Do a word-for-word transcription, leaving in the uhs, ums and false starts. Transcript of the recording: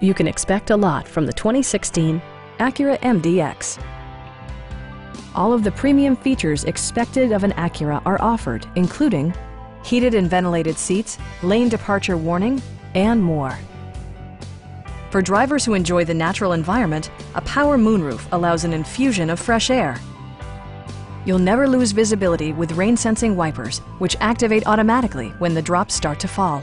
You can expect a lot from the twenty sixteen Acura M D X. All of the premium features expected of an Acura are offered, including heated and ventilated seats, lane departure warning, and more. For drivers who enjoy the natural environment, a power moonroof allows an infusion of fresh air. You'll never lose visibility with rain-sensing wipers, which activate automatically when the drops start to fall.